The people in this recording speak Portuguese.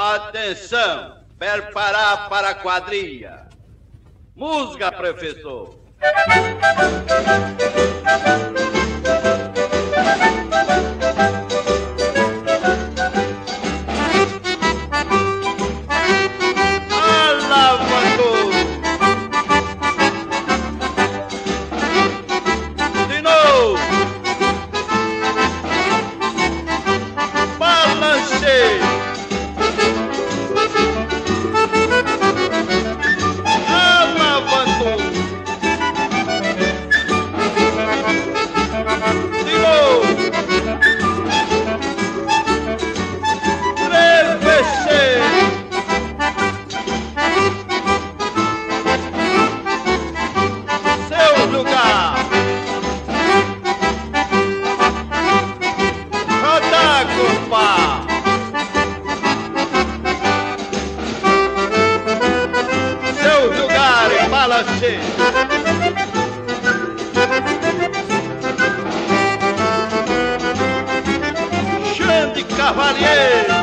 Atenção! Preparar para a quadrilha. Música, professor! Chante Cavalier.